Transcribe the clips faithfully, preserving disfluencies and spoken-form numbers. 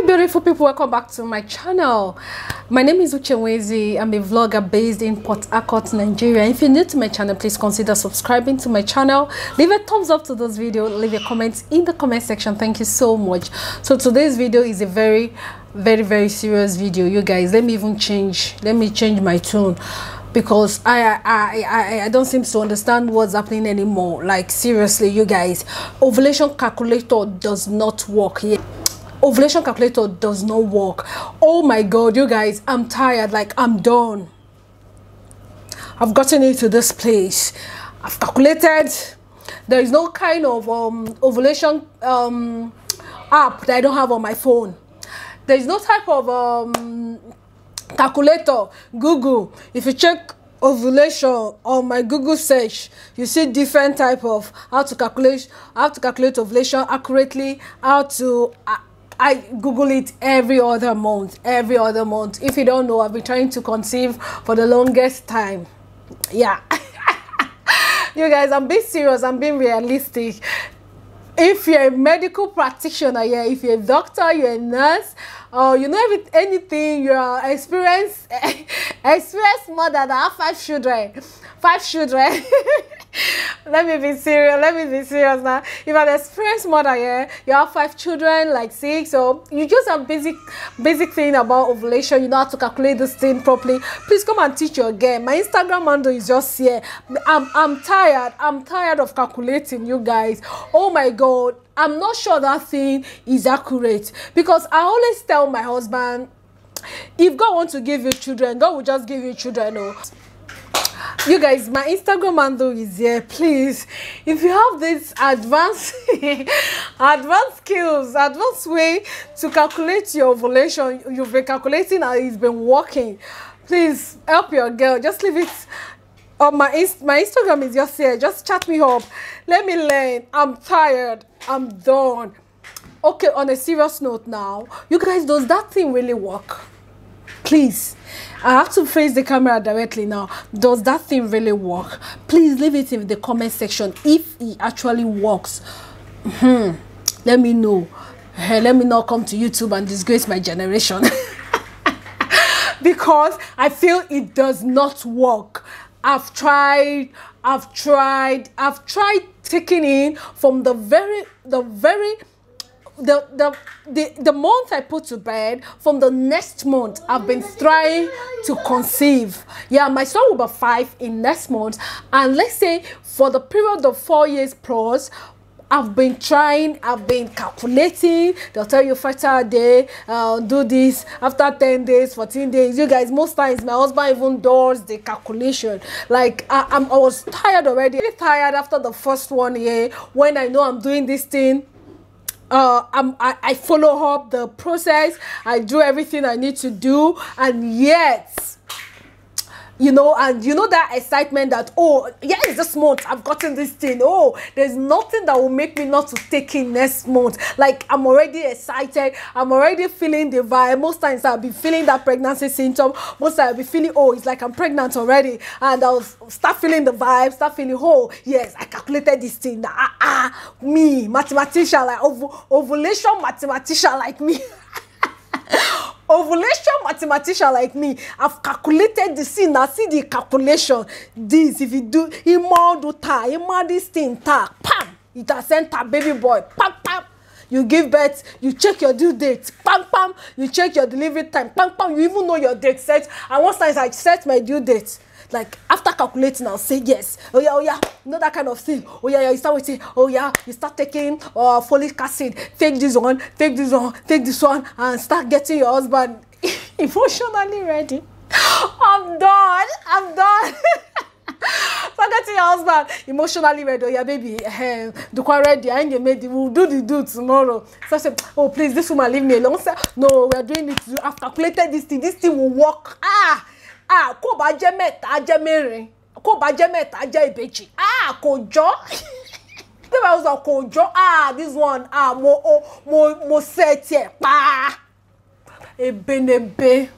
Hi beautiful people, welcome back to my channel. My name is Uche Nwezi. I'm a vlogger based in Port Harcourt, Nigeria. If you're new to my channel, please consider subscribing to my channel. Leave a thumbs up to this video. Leave a comment in the comment section. Thank you so much. So today's video is a very, very, very serious video. You guys, let me even change. Let me change my tone. Because I, I I I don't seem to understand what's happening anymore. Like seriously, you guys, ovulation calculator does not work yet. Ovulation calculator does not work. Oh my God, you guys, I'm tired. Like I'm done. I've gotten into this place. I've calculated. There is no kind of um ovulation um app that I don't have on my phone. There is no type of um. calculator. Google, if you check ovulation on my Google search, you see different type of how to calculate how to calculate ovulation accurately, how to uh, I Google it every other month every other month. If you don't know, I've been trying to conceive for the longest time. Yeah. You guys, I'm being serious, I'm being realistic. If you're a medical practitioner, yeah, if you're a doctor, you're a nurse, or uh, you know every, anything, you're experienced, experienced mother that have five children, five children. Let me be serious. Let me be serious now. If you're an experienced mother, yeah, you have five children, like six, so you just have basic, basic thing about ovulation. You know how to calculate this thing properly. Please come and teach you again. My Instagram handle is just here. I'm, I'm tired. I'm tired of calculating, you guys. Oh my God. I'm not sure that thing is accurate, because I always tell my husband, if God wants to give you children, God will just give you children. Oh. You guys, my Instagram handle is here. Please, if you have this advanced, advanced skills, advanced way to calculate your ovulation, you've been calculating and it's been working, please help your girl. Just leave it. Oh, my, my Instagram is just here. Just chat me up. Let me learn. I'm tired. I'm done. Okay, on a serious note now, you guys, does that thing really work? Please. I have to face the camera directly now. Does that thing really work? Please leave it in the comment section if it actually works. Mm-hmm. Let me know. Hey, let me not come to YouTube and disgrace my generation. Because I feel it does not work. I've tried, I've tried, I've tried taking in from the very, the very, the, the, the, the month I put to bed, from the next month, I've been trying to conceive. Yeah, my son will be five in next month. And let's say for the period of four years plus, I've been trying, I've been calculating. They'll tell you fertile day, uh, do this after ten days, fourteen days. You guys, most times my husband even does the calculation. Like I, I'm, I was tired already. Really tired after the first one year. When I know I'm doing this thing, uh, I'm, I, I follow up the process. I do everything I need to do, and yet. You know, and you know that excitement that, oh, yes, this month I've gotten this thing. Oh, there's nothing that will make me not to take in next month. Like, I'm already excited. I'm already feeling the vibe. Most times I'll be feeling that pregnancy symptom. Most times I'll be feeling, oh, it's like I'm pregnant already. And I'll start feeling the vibe, start feeling, oh, yes, I calculated this thing. Ah, ah, me, mathematician, like ov ovulation mathematician like me. Ovulation mathematician like me, I've calculated the scene. Now see the calculation. This, if you do, he more do ta, he more this thing ta, pam, it has sent a baby boy, pam, pam. You give birth, you check your due date, pam, pam. You check your delivery time, pam, pam. You even know your date set. And once I set my due date, like after calculating, I'll say yes. Oh yeah, oh yeah, you know that kind of thing. Oh yeah, yeah, you start with it. Oh yeah, you start taking uh, folic acid. Take this one, take this one, take this one, and start getting your husband emotionally ready. I'm done. I'm done. Start getting your husband emotionally ready. Oh yeah, baby, uh, do quite ready. I ain't get ready. We'll do the do tomorrow. So I say, oh please, this woman leave me alone. Say, no, we are doing it. I've calculated this thing. This thing will work. Ah. Ah, ko ba je meta je merin, ko ba je meta je ibeji. Ah, ko jo. They was like ko jo. Ah, this one. Ah, mo mo mo set here. Pa. Ebe nebe.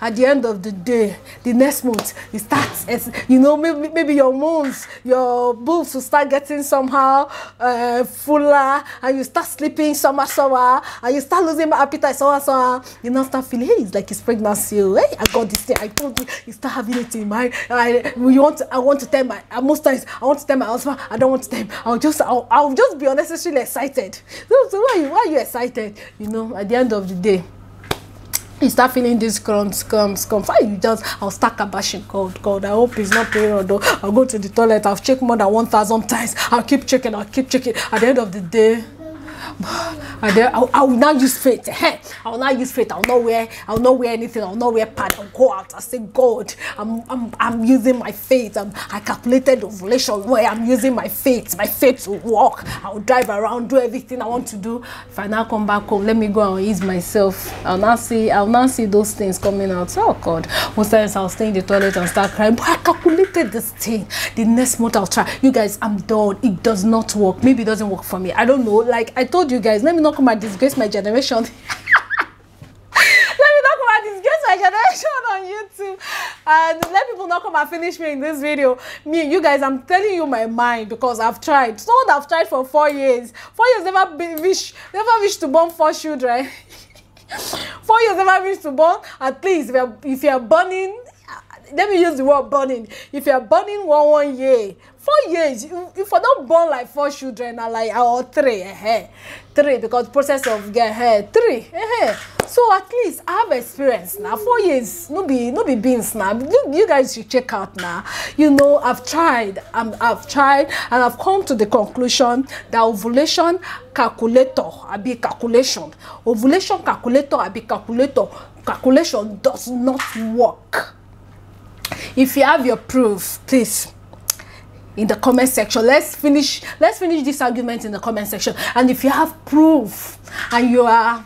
at the end of the day, the next month, it starts, as, you know, maybe, maybe your moons, your boobs will start getting somehow uh, fuller, and you start sleeping somehow, somehow, and you start losing my appetite, somehow, somehow. You now start feeling, hey, it's like it's pregnancy. Hey, I got this thing, I told you, you start having it in mind. I, we want to, I want to tell my, most times, I want to tell my husband, I don't want to tell him. I'll just, I'll, I'll just be unnecessarily excited. So, so why, are you, why are you excited? You know, at the end of the day, you start feeling this crumbs, crumbs, crumbs. You just, I'll start kabashing. God, God, I hope it's not period. I'll go to the toilet. I'll check more than one thousand times. I'll keep checking. I'll keep checking. At the end of the day, I, dare, I, I will not use faith. I will not use faith. I will not wear. I will not wear anything. I will not wear pad. I will go out. I say, God, I'm, I'm, I'm using my faith. I'm, I calculated ovulation where I'm using my faith. My faith will walk. I will drive around, do everything I want to do. If I now come back home, let me go and ease myself. I'll not see. I'll not see those things coming out. Oh God! Most times I'll stay in the toilet and start crying. But I calculated this thing. The next month I'll try. You guys, I'm done. It does not work. Maybe it doesn't work for me. I don't know. Like I. I told you guys, let me not come and disgrace my generation. Let me not come and disgrace my generation on YouTube, and let people not come and finish me in this video. Me, you guys, I'm telling you my mind because I've tried. So I've tried for four years. Four years never been wish, never wish to born four children. Four years never wish to born. At least if you're, if you're burning, let me use the word burning. If you're burning one one year. Four years, if I don't born like four children, I like or three, eh, three because process of get eh, three, eh. So at least I have experience now. Four years, no be no be beans now. You, you guys should check out now. You know I've tried, I'm, I've tried, and I've come to the conclusion that ovulation calculator, I be calculation, ovulation calculator, I be calculator, calculation does not work. If you have your proof, please. In the comment section, let's finish let's finish this argument in the comment section. And if you have proof and you are,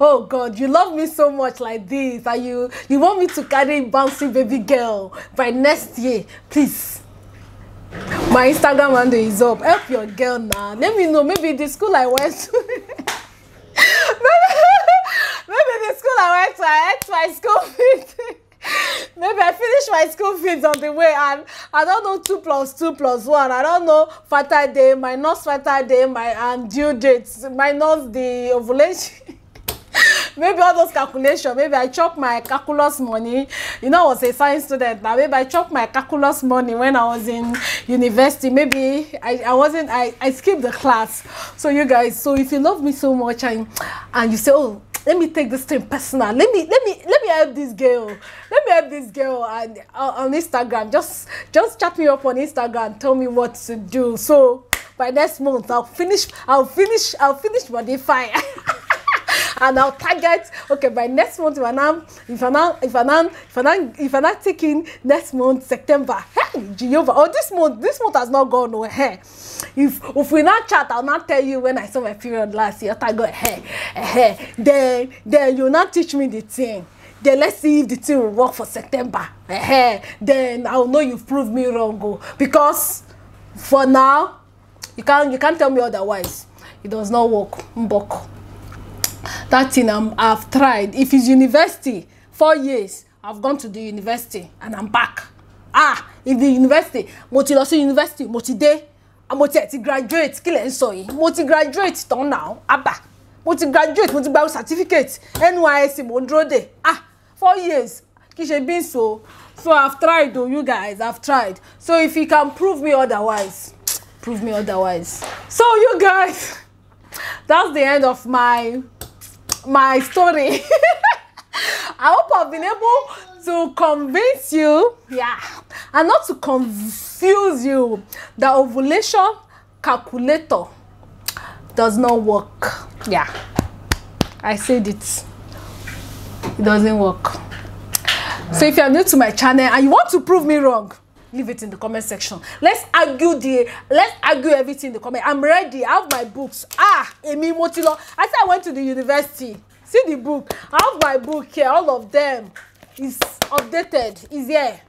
oh God, you love me so much like this, and you you want me to carry bouncy baby girl by next year, please, my Instagram handle is up. Help your girl now. Let me know. Maybe the school I went to maybe the school I went to I had my school meeting. Maybe I finish my school fees on the way, and I don't know two plus two plus one. I don't know fatal day, minus fatal day, my and due dates, minus the ovulation. Maybe all those calculations. Maybe I chop my calculus money. You know, I was a science student now. Maybe I chopped my calculus money when I was in university. Maybe I, I wasn't, I, I skipped the class. So you guys, so if you love me so much and and you say, oh, let me take this thing personal. Let me, let me, let me help this girl. Let me help this girl and, uh, on Instagram. Just, just chat me up on Instagram. Tell me what to do. So by next month, I'll finish. I'll finish. I'll finish modifying, and I'll target. Okay, by next month, if I'm now, if I'm now, if I'm now, if I'm now, if I'm not taking next month, September. Hey, Jehovah. Oh, this month, this month has not gone nowhere. If if we not chat, I'll not tell you when I saw my period last year. I got hair, hair. Then then you'll not teach me the thing. Then let's see if the thing will work for September. Hair. Then I'll know you've proved me wrong, go. Because for now, you can't you can't tell me otherwise. It does not work. Mbok. That thing I'm, I've tried. If it's university, four years, I've gone to the university and I'm back. Ah, if the university, Motiloso University, Moti Day. Mo ti graduate kí lẹ ń sọ yìí mo ti graduate tán now aba mo ti graduate mo ti gba certificate N Y S C mo dúró dè ah four years kì í ṣe bí so so I've tried though you guys I've tried so if you can prove me otherwise prove me otherwise so you guys that's the end of my my story. I hope I've been able to convince you, yeah, and not to confuse you that ovulation calculator does not work. Yeah, I said it. It doesn't work. So if you are new to my channel and you want to prove me wrong, leave it in the comment section. Let's argue the, let's argue everything in the comment. I'm ready. I have my books. Ah, Emi Motilo. I said I went to the university. See the book. I have my book here. All of them is updated. Is here.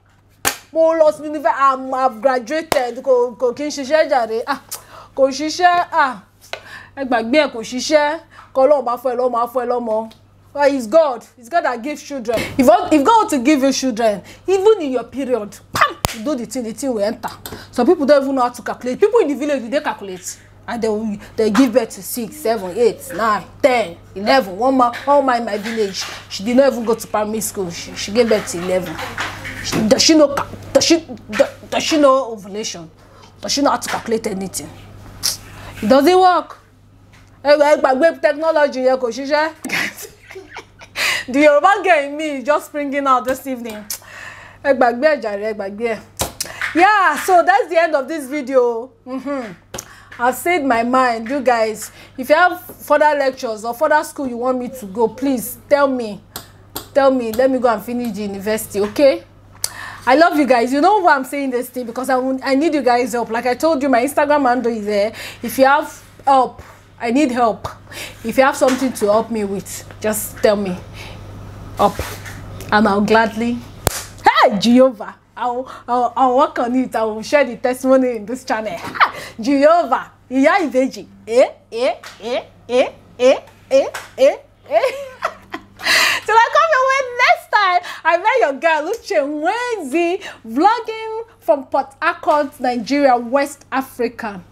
More lost university. I've graduated. Ko ko kin sise jare. Ah, ko sise. Ah, egbagbe e ko sise. Ko Ọlọ́run bá fún ẹ lọ́mọ, á fún ẹ lọ́mọ. Well, it's God. It's God that gives children. If God, if God to give you children, even in your period, bam, you do the thing, the thing will enter. So people don't even know how to calculate. People in the village, they calculate. And they, will, they give birth to six, seven, eight, nine, ten, eleven. One man, one man in my village, she did not even go to primary school. She, she gave birth to eleven. She, does, she know, does, she, does she know ovulation? Does she know how to calculate anything? It doesn't work. Web technology, the Yoruba girl in me just springing out this evening. Yeah, so that's the end of this video. Mm-hmm. I've said my mind. You guys, if you have further lectures or further school you want me to go, please tell me. Tell me. Let me go and finish the university, okay? I love you guys. You know why I'm saying this thing? Because I, I need you guys help. Like I told you, my Instagram handle is there. If you have help, I need help. If you have something to help me with, just tell me. Up, and I'll gladly, hey Jehovah, I'll, I'll I'll work on it. I will share the testimony in this channel. Jehovah, yeah, Ibeji, eh, eh, eh, eh, eh, eh, eh, eh. Till I come your way next time. I met your girl Uche Nwezi, vlogging from Port Harcourt, Nigeria, West Africa.